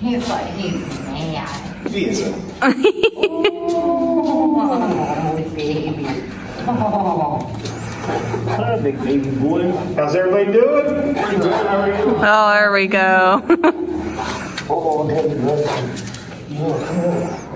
He's like, he's mad. He isn't. Oh, baby. Oh. Hi, big baby boy. How's everybody doing? Oh, there we go. Oh,